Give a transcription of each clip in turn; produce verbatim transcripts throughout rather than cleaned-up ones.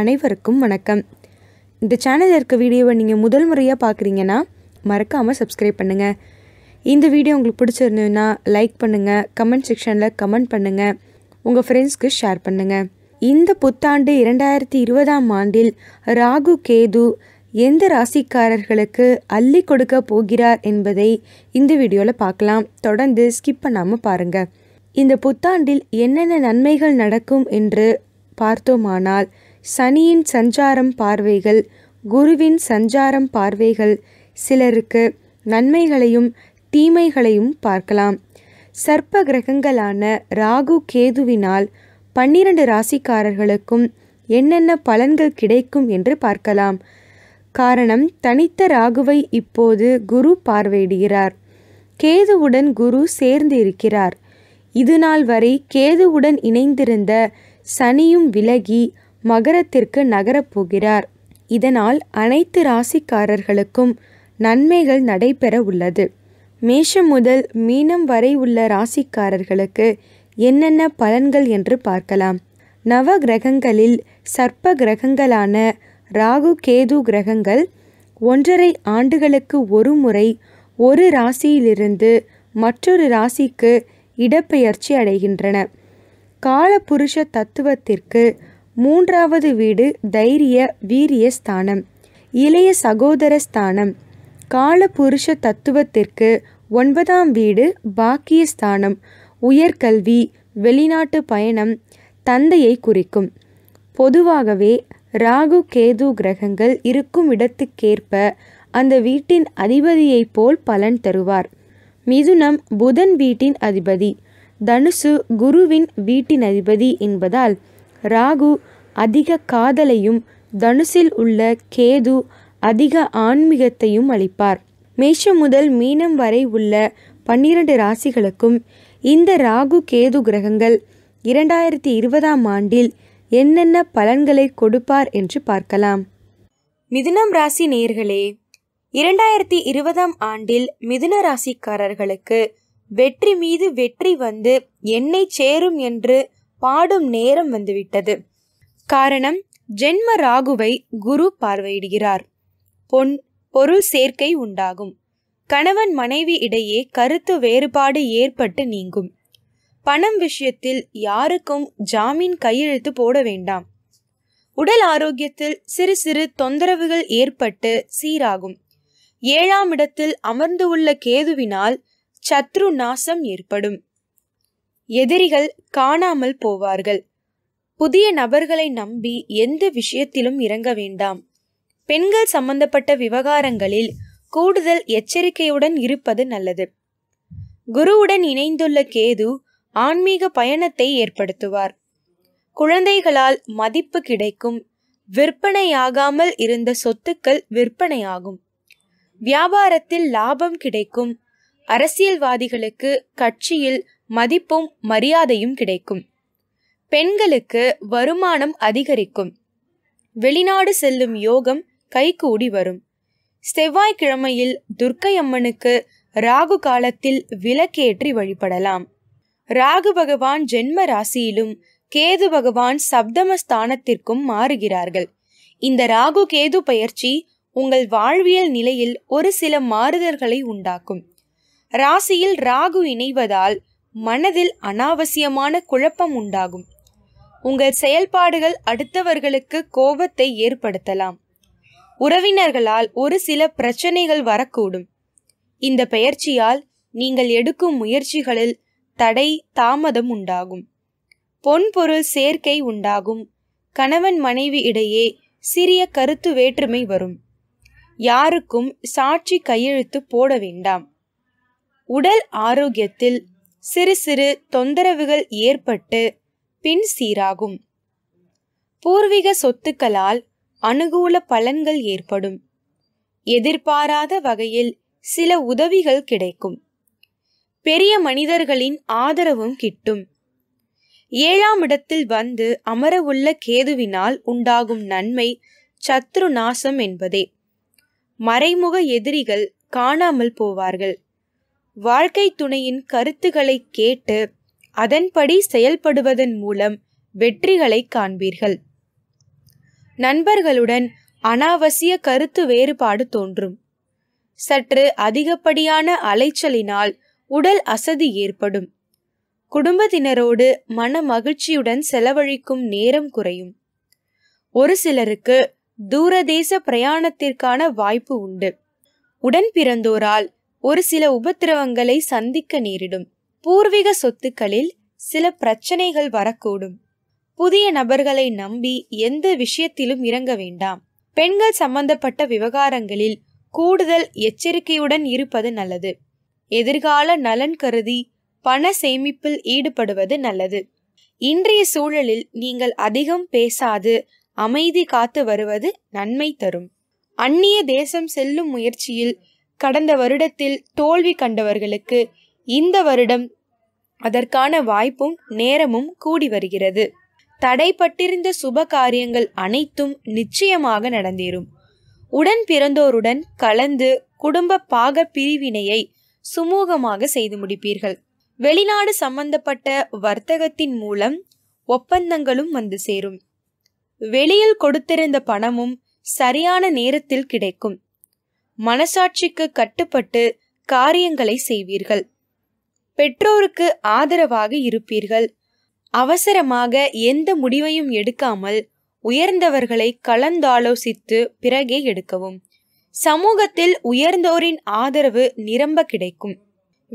அனைவருக்கும் வணக்கம். இந்த சேனலில் இருக்க வீடியோவை நீங்கள் முதல் முறையாக பார்க்குறீங்கன்னா மறக்காமல் சப்ஸ்கிரைப் பண்ணுங்கள். இந்த வீடியோ உங்களுக்கு பிடிச்சிருந்ததுன்னா லைக் பண்ணுங்கள், கமெண்ட் செக்ஷனில் கமெண்ட் பண்ணுங்கள், உங்கள் ஃப்ரெண்ட்ஸ்க்கு ஷேர் பண்ணுங்கள். இந்த புத்தாண்டு இரண்டாயிரத்தி இருபதாம் ஆண்டில் ராகு கேது எந்த ராசிக்காரர்களுக்கு அள்ளி கொடுக்க போகிறார் என்பதை இந்த வீடியோவில் பார்க்கலாம். தொடர்ந்து ஸ்கிப் பண்ணாமல் பாருங்கள். இந்த புத்தாண்டில் என்னென்ன நன்மைகள் நடக்கும் என்று பார்த்தோமானால், சனியின் சஞ்சாரம் பார்வைகள், குருவின் சஞ்சாரம் பார்வைகள் சிலருக்கு நன்மைகளையும் தீமைகளையும் பார்க்கலாம். சர்ப்ப கிரகங்களான ராகு கேதுவினால் பன்னிரண்டு ராசிக்காரர்களுக்கும் என்னென்ன பலன்கள் கிடைக்கும் என்று பார்க்கலாம். காரணம், தனித்த ராகுவை இப்போது குரு பார்வையிடுகிறார். கேதுவுடன் குரு சேர்ந்து இருக்கிறார். இதுநாள் வரை கேதுவுடன் இணைந்திருந்த சனியும் விலகி மகரத்திற்கு நகரப்போகிறார். இதனால் அனைத்து ராசிக்காரர்களுக்கும் நன்மைகள் நடைபெற உள்ளது. மேஷம் முதல் மீனம் வரை உள்ள ராசிக்காரர்களுக்கு என்னென்ன பலன்கள் என்று பார்க்கலாம். நவ கிரகங்களில் சர்ப்ப கிரகங்களான ராகு கேது கிரகங்கள் ஒன்றரை ஆண்டுகளுக்கு ஒரு முறை ஒரு ராசியிலிருந்து மற்றொரு ராசிக்கு இடப்பெயர்ச்சி அடைகின்றன. காலபுருஷ தத்துவத்திற்கு மூன்றாவது வீடு தைரிய வீரிய ஸ்தானம், இளைய சகோதர ஸ்தானம். காலபுருஷ தத்துவத்திற்கு ஒன்பதாம் வீடு பாக்கிய ஸ்தானம், உயர்கல்வி, வெளிநாட்டு பயணம், தந்தையை குறிக்கும். பொதுவாகவே ராகு கேது கிரகங்கள் இருக்கும் இடத்துக்கேற்ப அந்த வீட்டின் அதிபதியை போல் பலன் தருவார். மிதுனம் புதன் வீட்டின் அதிபதி, தனுசு குருவின் வீட்டின் அதிபதி என்பதால் ராகு அதிக காதலையும் தனுசில் உள்ள கேது அதிக ஆன்மீகத்தையும் அளிப்பார். மேஷம் முதல் மீனம் வரை உள்ள பன்னிரண்டு ராசிகளுக்கும் இந்த ராகு கேது கிரகங்கள் இரண்டாயிரத்தி இருபதாம் ஆண்டில் என்னென்ன பலன்களை கொடுப்பார் என்று பார்க்கலாம். மிதுனம் ராசி நேயர்களே, இரண்டாயிரத்தி இருபதாம் ஆண்டில் மிதுன ராசிக்காரர்களுக்கு வெற்றி மீது வெற்றி வந்து என்னை சேரும் என்று பாடும் நேரம் வந்துவிட்டது. காரணம், ஜென்ம ராகுவை குரு பார்வையிடுகிறார். பொன் பொருள் சேர்க்கை உண்டாகும். கணவன் மனைவி இடையே கருத்து வேறுபாடு ஏற்பட்டு நீங்கும். பணம் விஷயத்தில் யாருக்கும் ஜாமீன் கையெழுத்து போட வேண்டாம். உடல் ஆரோக்கியத்தில் சிறு சிறு தொந்தரவுகள் ஏற்பட்டு சீராகும். ஏழாம் இடத்தில் அமர்ந்து உள்ள கேதுவினால் சத்ரு நாசம் ஏற்படும். எதிரிகள் காணாமல் போவார்கள். புதிய நபர்களை நம்பி எந்த விஷயத்திலும் இறங்க வேண்டாம். பெண்கள் சம்பந்தப்பட்ட விவகாரங்களில் கூடுதல் எச்சரிக்கையுடன் இருப்பது நல்லது. குருவுடன் இணைந்துள்ள கேது ஆன்மீக பயணத்தை ஏற்படுத்துவார். குழந்தைகளால் மதிப்பு கிடைக்கும். விற்பனையாகாமல் இருந்த சொத்துக்கள் விற்பனையாகும். வியாபாரத்தில் லாபம் கிடைக்கும். அரசியல்வாதிகளுக்கு கட்சியில் மதிப்பும் மரியாதையும் கிடைக்கும். பெண்களுக்கு வருமானம் அதிகரிக்கும். வெளிநாடு செல்லும் யோகம் கைகூடி வரும். செவ்வாய்க்கிழமையில் துர்க்கை அம்மனுக்கு ராகு காலத்தில் விளக்கேற்றி வழிபடலாம். ராகு பகவான் ஜென்ம ராசியிலும் கேது பகவான் சப்தமஸ்தானத்திற்கும் மாறுகிறார்கள். இந்த ராகு கேது பயிற்சி உங்கள் வாழ்வியல் நிலையில் ஒரு சில மாறுதல்களை உண்டாக்கும். ராசியில் ராகு இணைவதால் மனதில் அனாவசியமான குழப்பம் உண்டாகும். உங்கள் செயல்பாடுகள் அடுத்தவர்களுக்கு கோபத்தை ஏற்படுத்தலாம். உறவினர்களால் ஒரு சில பிரச்சனைகள் வரக்கூடும். இந்த பெயர்ச்சியால் நீங்கள் எடுக்கும் முயற்சிகளில் தடை தாமதம் உண்டாகும். பொன்பொருள் சேர்க்கை உண்டாகும். கணவன் மனைவி இடையே சிறிய கருத்து வேற்றுமை வரும். யாருக்கும் சாட்சி கையெழுத்து போட வேண்டாம். உடல் ஆரோக்கியத்தில் சிறு சிறு தொந்தரவுகள் ஏற்பட்டு பின் சீராகும். பூர்வீக சொத்துக்களால் அனுகூல பலன்கள் ஏற்படும். எதிர்பாராத வகையில் சில உதவிகள் கிடைக்கும். பெரிய மனிதர்களின் ஆதரவும் கிட்டும். ஏழாம் இடத்தில் வந்து அமரவுள்ள கேதுவினால் உண்டாகும் நன்மை சத்ரு நாசம் என்பதே. மறைமுக எதிரிகள் காணாமல் போவார்கள். வாழ்க்கை துணையின் கருத்துக்களை கேட்டு அதன்படி செயல்படுவதன் மூலம் வெற்றிகளை காண்பீர்கள். நண்பர்களுடன் அனாவசிய கருத்து வேறுபாடு தோன்றும். சற்று அதிகப்படியான அலைச்சலினால் உடல் அசதி ஏற்படும். குடும்பத்தினரோடு மன மகிழ்ச்சியுடன் செலவழிக்கும் நேரம் குறையும். ஒரு சிலருக்கு தூரதேச பிரயாணத்திற்கான வாய்ப்பு உண்டு. உடன் பிறந்தோரால் ஒரு சில உபத்திரவங்களை சந்திக்க நேரிடும். பூர்வீக சொத்துக்களில் சில பிரச்சனைகள் வரக்கூடும். புதிய நபர்களை நம்பி எந்த விஷயத்திலும் இறங்க வேண்டாம். பெண்கள் சம்பந்தப்பட்ட விவகாரங்களில் கூடுதல் எச்சரிக்கையுடன் இருப்பது நல்லது. எதிர்கால நலன் கருதி பண சேமிப்பில் ஈடுபடுவது நல்லது. இன்றைய சூழலில் நீங்கள் அதிகம் பேசாது அமைதி காத்து வருவது நன்மை தரும். அந்நிய தேசம் செல்லும் முயற்சியில் கடந்த வருடத்தில் தோல்வி கண்டவர்களுக்கு இந்த வருடம் அதற்கான வாய்ப்பும் நேரமும் கூடி வருகிறது. தடைப்பட்டிருந்த சுப காரியங்கள் அனைத்தும் நிச்சயமாக நடந்தேறும். உடன் பிறந்தோருடன் கலந்து குடும்ப பாக பிரிவினையை சுமூகமாக செய்து முடிப்பீர்கள். வெளிநாடு சம்பந்தப்பட்ட வர்த்தகத்தின் மூலம் ஒப்பந்தங்களும் வந்து சேரும். வெளியில் கொடுத்திருந்த பணமும் சரியான நேரத்தில் கிடைக்கும். மனசாட்சிக்கு கட்டுப்பட்டு காரியங்களை செய்வீர்கள். பெற்றோருக்கு ஆதரவாக இருப்பீர்கள். அவசரமாக எந்த முடிவையும் எடுக்காமல் உயர்ந்தவர்களை கலந்தாலோசித்து பிறகே எடுக்கவும். சமூகத்தில் உயர்ந்தோரின் ஆதரவு நிரம்ப கிடைக்கும்.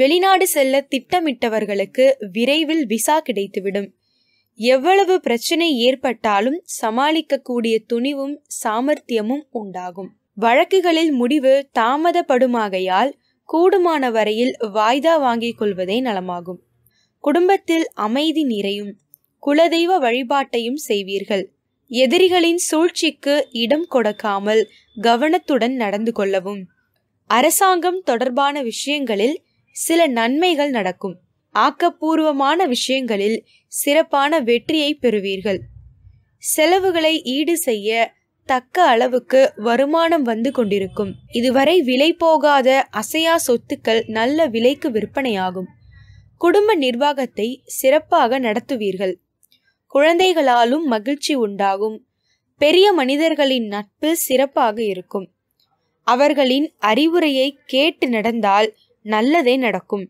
வெளிநாடு செல்ல திட்டமிட்டவர்களுக்கு விரைவில் விசா கிடைத்துவிடும். எவ்வளவு பிரச்சனை ஏற்பட்டாலும் சமாளிக்கக்கூடிய துணிவும் சாமர்த்தியமும் உண்டாகும். வழக்குகளில் முடிவு தாமதப்படுமாகையால் கூடுமான வரையில் வாய்தா வாங்கிக் கொள்வதே நலமாகும். குடும்பத்தில் அமைதி நிறையும். குலதெய்வ வழிபாட்டையும் செய்வீர்கள். எதிரிகளின் சூழ்ச்சிக்கு இடம் கொடுக்காமல் கவனத்துடன் நடந்து கொள்ளவும். அரசாங்கம் தொடர்பான விஷயங்களில் சில நன்மைகள் நடக்கும். ஆக்கப்பூர்வமான விஷயங்களில் சிறப்பான வெற்றியை பெறுவீர்கள். செலவுகளை ஈடு செய்ய தக்க அளவுக்கு வருமானம் வந்து கொண்டிருக்கும். இதுவரை விலை போகாத அசையா சொத்துக்கள் நல்ல விலைக்கு விற்பனையாகும். குடும்ப நிர்வாகத்தை சிறப்பாக நடத்துவீர்கள். குழந்தைகளாலும் மகிழ்ச்சி உண்டாகும். பெரிய மனிதர்களின் நட்பு சிறப்பாக இருக்கும். அவர்களின் அறிவுரையை கேட்டு நடந்தால் நல்லதே நடக்கும்.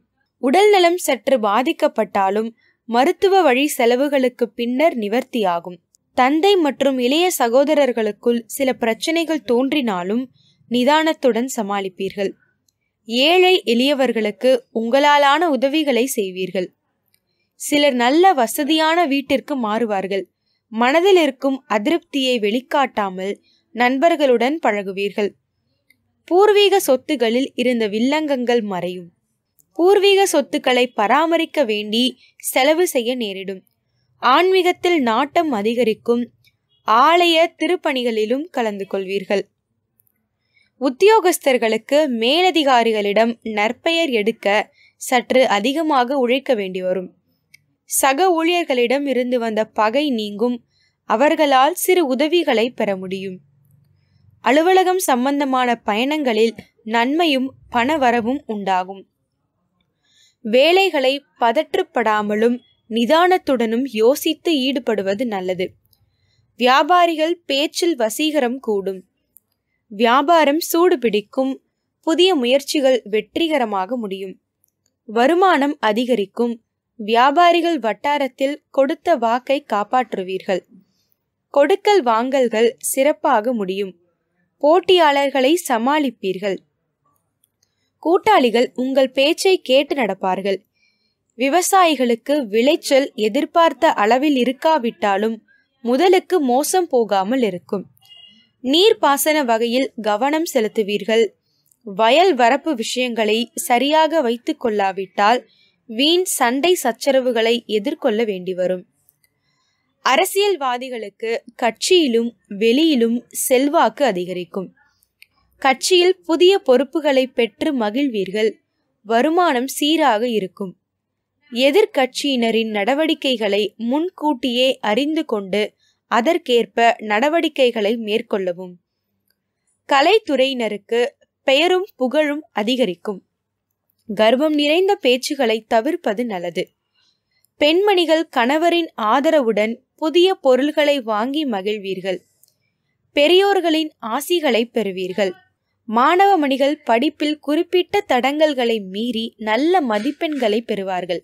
உடல்நலம் சற்று பாதிக்கப்பட்டாலும் மருத்துவ வழி செலவுகளுக்கு பின்னர் நிவர்த்தியாகும். தந்தை மற்றும் இளைய சகோதரர்களுக்குள் சில பிரச்சனைகள் தோன்றினாலும் நிதானத்துடன் சமாளிப்பீர்கள். ஏழை எளியவர்களுக்கு உங்களாலான உதவிகளை செய்வீர்கள். சிலர் நல்ல வசதியான வீட்டிற்கு மாறுவார்கள். மனதில் இருக்கும் அதிருப்தியை வெளிக்காட்டாமல் நண்பர்களுடன் பழகுவீர்கள். பூர்வீக சொத்துகளில் இருந்த வில்லங்கங்கள் மறையும். பூர்வீக சொத்துக்களை பராமரிக்க வேண்டி செலவு செய்ய நேரிடும். ஆன்மீகத்தில் நாட்டம் அதிகரிக்கும். ஆலய திருப்பணிகளிலும் கலந்து கொள்வீர்கள். உத்தியோகஸ்தர்களுக்கு மேலதிகாரிகளிடம் நற்பெயர் எடுக்க சற்று அதிகமாக உழைக்க வேண்டி வரும். சக ஊழியர்களிடம் இருந்து வந்த பகை நீங்கும். அவர்களால் சிறு உதவிகளை பெற முடியும். அலுவலகம் சம்பந்தமான பயணங்களில் நன்மையும் பணவரவும் உண்டாகும். வேலைகளை பதற்றப்படாமலும் நிதானத்துடனும் யோசித்து ஈடுபடுவது நல்லது. வியாபாரிகள் பேச்சில் வசீகரம் கூடும். வியாபாரம் சூடு பிடிக்கும். புதிய முயற்சிகள் வெற்றிகரமாக முடியும். வருமானம் அதிகரிக்கும். வியாபாரிகள் வட்டாரத்தில் கொடுத்த வாக்கை காப்பாற்றுவீர்கள். கொடுக்கல் வாங்கல்கள் சிறப்பாக முடியும். போட்டியாளர்களை சமாளிப்பீர்கள். கூட்டாளிகள் உங்கள் பேச்சை கேட்டு நடப்பார்கள். விவசாயிகளுக்கு விளைச்சல் எதிர்பார்த்த அளவில் இருக்காவிட்டாலும் முதலுக்கு மோசம் போகாமல் இருக்கும். நீர்ப்பாசன வகையில் கவனம் செலுத்துவீர்கள். வயல் வரப்பு விஷயங்களை சரியாக வைத்து கொள்ளாவிட்டால் வீண் சண்டை சச்சரவுகளை எதிர்கொள்ள வேண்டி வரும். அரசியல்வாதிகளுக்கு கட்சியிலும் வெளியிலும் செல்வாக்கு அதிகரிக்கும். கட்சியில் புதிய பொறுப்புகளை பெற்று மகிழ்வீர்கள். வருமானம் சீராக இருக்கும். எதிர்கட்சியினரின் நடவடிக்கைகளை முன்கூட்டியே அறிந்து கொண்டு அதற்கேற்ப நடவடிக்கைகளை மேற்கொள்ளவும். கலைத்துறையினருக்கு பெயரும் புகழும் அதிகரிக்கும். கர்வம் நிறைந்த பேச்சுகளை தவிர்ப்பது நல்லது. பெண்மணிகள் கணவரின் ஆதரவுடன் புதிய பொருள்களை வாங்கி மகிழ்வீர்கள். பெரியோர்களின் ஆசிகளை பெறுவீர்கள். மாணவ மணிகள் படிப்பில் குறிப்பிட்ட தடங்கல்களை மீறி நல்ல மதிப்பெண்களை பெறுவார்கள்.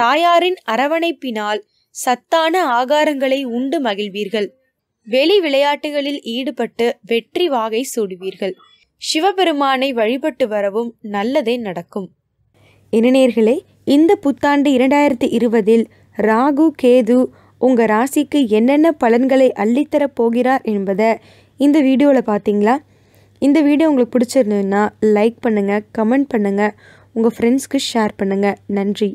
தாயாரின் அரவணைப்பினால் சத்தான ஆகாரங்களை உண்டு மகிழ்வீர்கள். வெளி விளையாட்டுகளில் ஈடுபட்டு வெற்றி வாகை சூடுவீர்கள். சிவபெருமானை வழிபட்டு வரவும் நல்லதே நடக்கும். இணையர்களே, இந்த புத்தாண்டு இரண்டாயிரத்தி இருபதில் ராகு கேது உங்கள் ராசிக்கு என்னென்ன பலன்களை அள்ளித்தரப் போகிறார் என்பதை இந்த வீடியோவில் பார்த்தீங்களா? இந்த வீடியோ உங்களுக்கு பிடிச்சிருந்ததுன்னா லைக் பண்ணுங்கள், கமெண்ட் பண்ணுங்கள், உங்கள் ஃப்ரெண்ட்ஸ்க்கு ஷேர் பண்ணுங்கள். நன்றி.